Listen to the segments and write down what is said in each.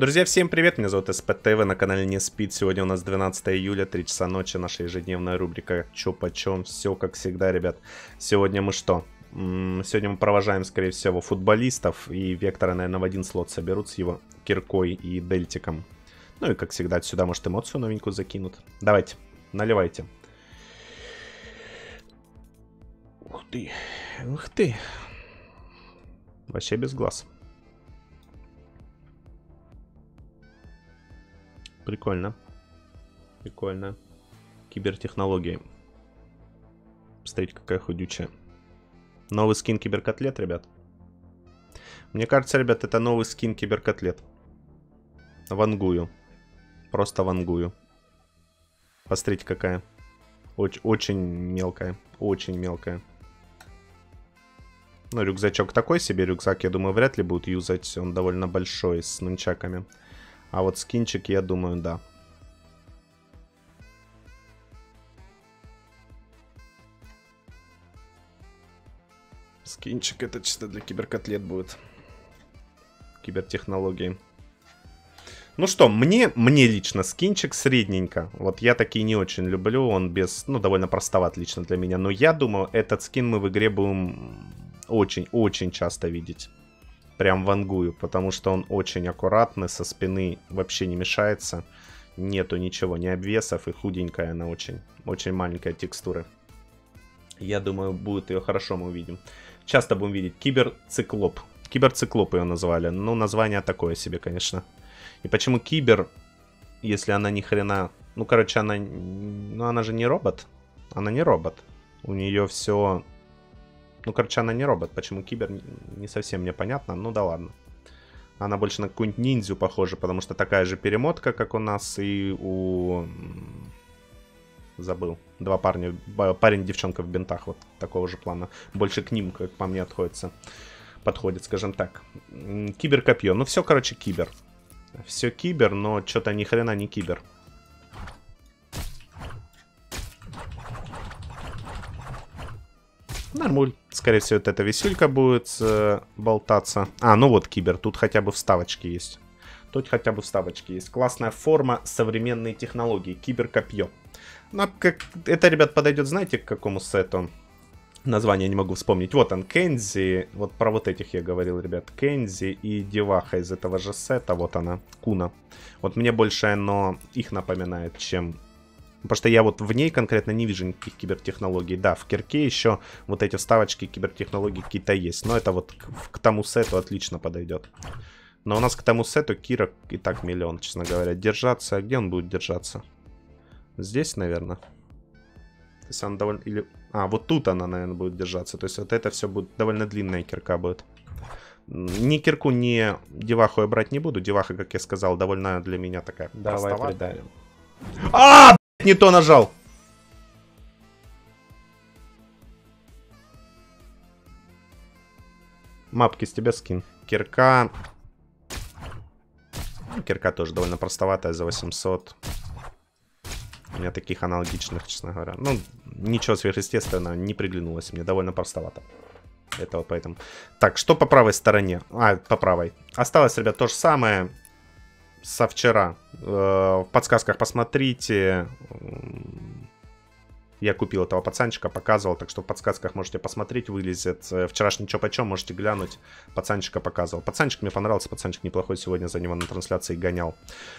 Друзья, всем привет, меня зовут СПТВ, на канале Не Спит. Сегодня у нас 12 июля, 3 часа ночи, наша ежедневная рубрика «Чё почём?». Все как всегда, ребят. Сегодня мы что? Сегодня мы провожаем, скорее всего, футболистов. И Вектора, наверное, в один слот соберут с его киркой и дельтиком. Ну и, как всегда, отсюда, может, эмоцию новенькую закинут. Давайте, наливайте. Ух ты, ух ты. Вообще без глаз. Прикольно. Прикольно. Кибертехнология. Посмотрите, какая худючая. Новый скин киберкотлет, ребят. Мне кажется, ребят, это новый скин киберкотлет. Вангую. Просто вангую. Посмотрите, какая. Очень мелкая. Очень мелкая. Ну, рюкзачок такой себе. Рюкзак, я думаю, вряд ли будут юзать. Он довольно большой, с нунчаками. А вот скинчик, я думаю, да. Скинчик это чисто для киберкотлет будет. Кибертехнологии. Ну что, мне лично скинчик средненько. Вот я такие не очень люблю. Он без... Ну, довольно простоват лично для меня. Но я думаю, этот скин мы в игре будем... Очень-очень часто видеть. Прям вангую, потому что он очень аккуратный, со спины вообще не мешается. Нету ничего, ни обвесов, и худенькая она очень. Очень маленькая текстура. Я думаю, будет ее хорошо, мы увидим. Часто будем видеть кибер-циклоп. Кибер-циклоп ее назвали. Ну, название такое себе, конечно. И почему кибер, если она ни хрена... Ну, короче, она... Ну, она же не робот. Она не робот. У нее все... Ну, короче, она не робот. Почему кибер, не совсем мне понятно. Ну, да ладно. Она больше на какую-нибудь ниндзю похожа, потому что такая же перемотка, как у нас, и у... Забыл. Два парня. Парень, девчонка в бинтах. Вот такого же плана. Больше к ним, как по мне, подходит, скажем так. Кибер-копье. Ну, все, короче, кибер. Все кибер, но что-то ни хрена не кибер. Нормуль. Скорее всего, вот эта висюлька будет болтаться. А, ну вот кибер. Тут хотя бы вставочки есть. Тут хотя бы вставочки есть. Классная форма, современные технологии. Кибер-копье. Ну, как... это, ребят, подойдет, знаете, к какому сету? Название не могу вспомнить. Вот он, Кензи. Вот про вот этих я говорил, ребят. Кензи и деваха из этого же сета. Вот она, Куна. Вот мне больше оно их напоминает, чем... Потому что я вот в ней конкретно не вижу никаких кибертехнологий. Да, в кирке еще вот эти вставочки кибертехнологий какие-то есть. Но это вот к тому сету отлично подойдет. Но у нас к тому сету кирок и так миллион, честно говоря. Держаться. А где он будет держаться? Здесь, наверное. То есть он довольно... Или... А, вот тут она, наверное, будет держаться. То есть вот это все будет... Довольно длинная кирка будет. Ни кирку, ни деваху я брать не буду. Деваха, как я сказал, довольно для меня такая... Давай придавим. А! Не то нажал. Мапки с тебя скин. Кирка. Ну, кирка тоже довольно простоватая, за 800. У меня таких аналогичных, честно говоря. Ну, ничего сверхъестественного не приглянулось мне. Довольно простовато. Это вот поэтому. Так, что по правой стороне? А, по правой. Осталось, ребят, то же самое. Со вчера. В подсказках посмотрите. Я купил этого пацанчика, показывал. Так что в подсказках можете посмотреть, вылезет. Вчерашний чё почём, можете глянуть. Пацанчика показывал. Пацанчик мне понравился. Пацанчик неплохой, сегодня за него на трансляции гонял.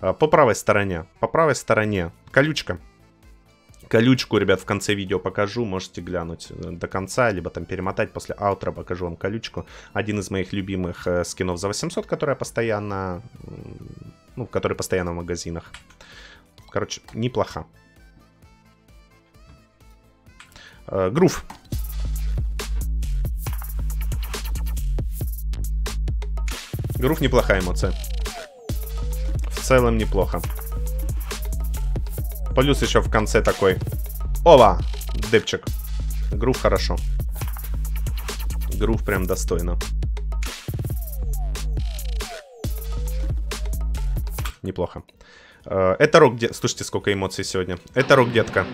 По правой стороне. По правой стороне. Колючка. Колючку, ребят, в конце видео покажу. Можете глянуть до конца, либо там перемотать. После аутро покажу вам колючку. Один из моих любимых скинов за 800, который постоянно... Ну, который постоянно в магазинах. Короче, неплоха. Грув. Грув неплохая эмоция. В целом неплохо. Плюс еще в конце такой. Ова! Депчик. Грув хорошо. Грув прям достойно. Неплохо. Это рок-детка. Слушайте, сколько эмоций сегодня. Это рок-детка.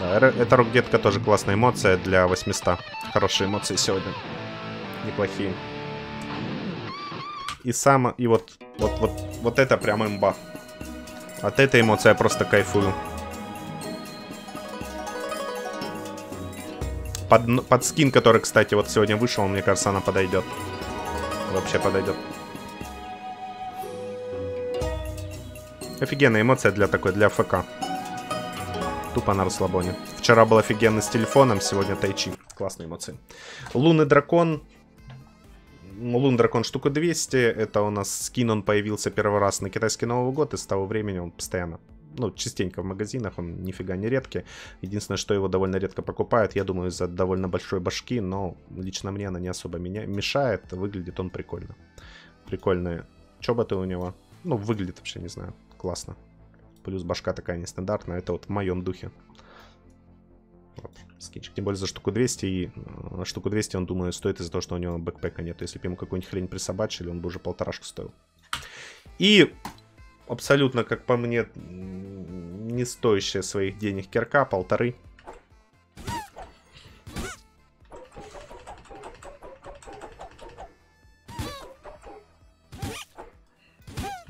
Эта рок-детка тоже классная эмоция для 800. Хорошие эмоции сегодня. Неплохие. И сам... И вот это прям имба. От этой эмоции я просто кайфую. Под скин, который, кстати, вот сегодня вышел, мне кажется, она подойдет. Вообще подойдет. Офигенная эмоция для такой, для АФК. Тупо на расслабоне. Вчера был офигенный с телефоном, сегодня тай-чи. Классные эмоции. Лунный дракон. Лунный дракон штука 200. Это у нас скин, он появился первый раз на китайский Новый год. И с того времени он постоянно, ну, частенько в магазинах. Он нифига не редкий. Единственное, что его довольно редко покупают. Я думаю, из-за довольно большой башки. Но лично мне она не особо меня мешает. Выглядит он прикольно. Прикольные чоботы у него. Ну, выглядит вообще, не знаю, классно. Плюс башка такая нестандартная. Это вот в моем духе. Вот, скинчик. Тем более за штуку 200. И штуку 200, он, думаю, стоит из-за того, что у него бэкпэка нет. Если бы ему какую-нибудь хрень присобачили, он бы уже 1,5 стоил. И абсолютно, как по мне, не стоящая своих денег кирка. 1,5.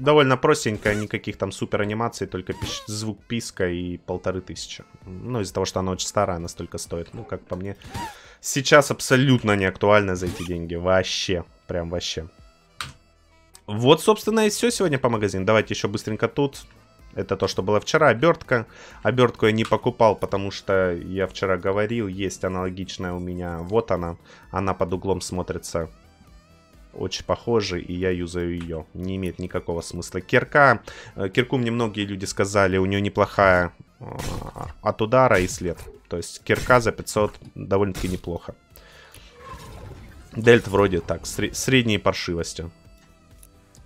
Довольно простенькая, никаких там супер анимаций, только звук писка и 1500. Ну, из-за того, что она очень старая, она столько стоит. Ну, как по мне, сейчас абсолютно не актуально за эти деньги. Вообще, прям вообще. Вот, собственно, и все сегодня по магазину. Давайте еще быстренько тут. Это то, что было вчера. Обертка. Обертку я не покупал, потому что я вчера говорил, есть аналогичная у меня. Вот она. Она под углом смотрится... очень похожи, и я юзаю ее. Не имеет никакого смысла. Кирка. Кирку мне многие люди сказали, у нее неплохая от удара и след. То есть кирка за 500 довольно-таки неплохо. Дельт вроде так, средней паршивостью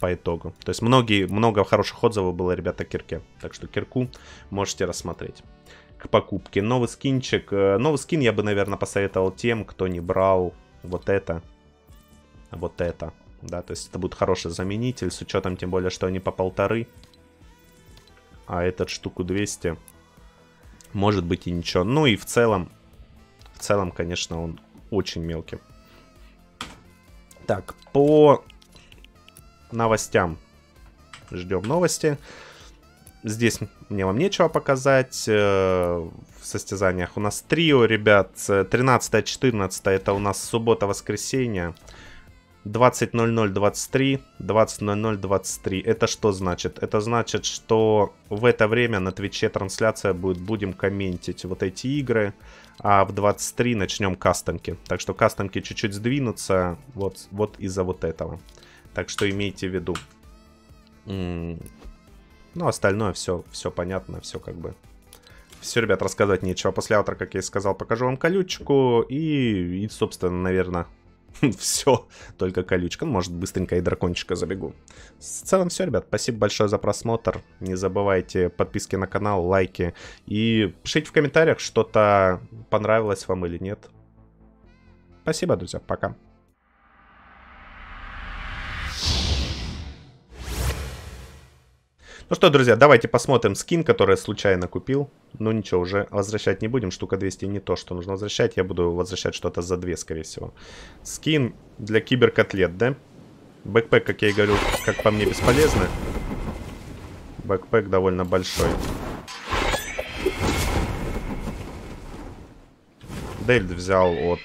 по итогу. То есть много хороших отзывов было, ребята, о кирке. Так что кирку можете рассмотреть к покупке. Новый скинчик. Новый скин я бы, наверное, посоветовал тем, кто не брал вот это. Вот это, да, то есть это будет хороший заменитель, с учетом, тем более, что они по 1,5. А этот штуку 200, может быть и ничего. Ну и в целом, конечно, он очень мелкий. Так, по новостям. Ждем новости. Здесь мне вам нечего показать. В состязаниях у нас трио, ребят. 13-14, это у нас суббота-воскресенье. 20:00-23, 20:00-23. Это что значит? Это значит, что в это время на Твиче трансляция будет. Будем комментить вот эти игры. А в 23 начнем кастомки. Так что кастомки чуть-чуть сдвинутся. Вот из-за вот этого. Так что имейте в виду. Ну, остальное все понятно, все как бы. Все, ребят, рассказать нечего. После автора, как я и сказал, покажу вам колючку. И собственно, наверное... Все, только колючка. Ну, может, быстренько и дракончика забегу. В целом все, ребят. Спасибо большое за просмотр. Не забывайте подписки на канал, лайки. И пишите в комментариях, что-то понравилось вам или нет. Спасибо, друзья. Пока. Ну что, друзья, давайте посмотрим скин, который я случайно купил. Ну ничего, уже возвращать не будем. Штука 200 не то, что нужно возвращать. Я буду возвращать что-то за 2, скорее всего. Скин для киберкотлет, да? Бэкпэк, как я и говорил, как по мне, бесполезно. Бэкпэк довольно большой. Дельт взял от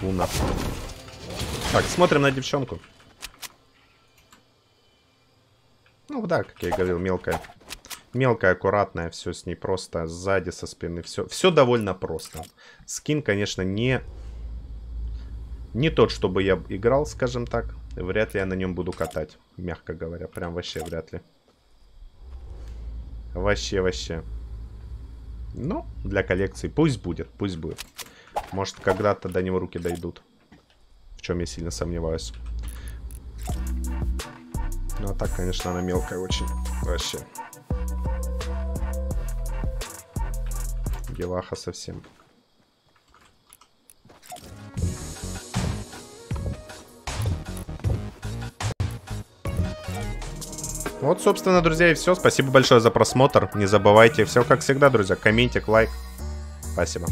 Куна. Так, смотрим на девчонку. Ну да, как я и говорил, мелкая. Мелкая, аккуратная, все с ней просто. Сзади, со спины, все довольно просто. Скин, конечно, не тот, чтобы я играл, скажем так. Вряд ли я на нем буду катать, мягко говоря. Прям вообще вряд ли. Вообще. Ну, для коллекции пусть будет. Может, когда-то до него руки дойдут. В чем я сильно сомневаюсь. Ну а так, конечно, она мелкая очень. Вообще. Гелаха совсем. Вот, собственно, друзья, и все. Спасибо большое за просмотр. Не забывайте, все как всегда, друзья. Комментик, лайк. Спасибо.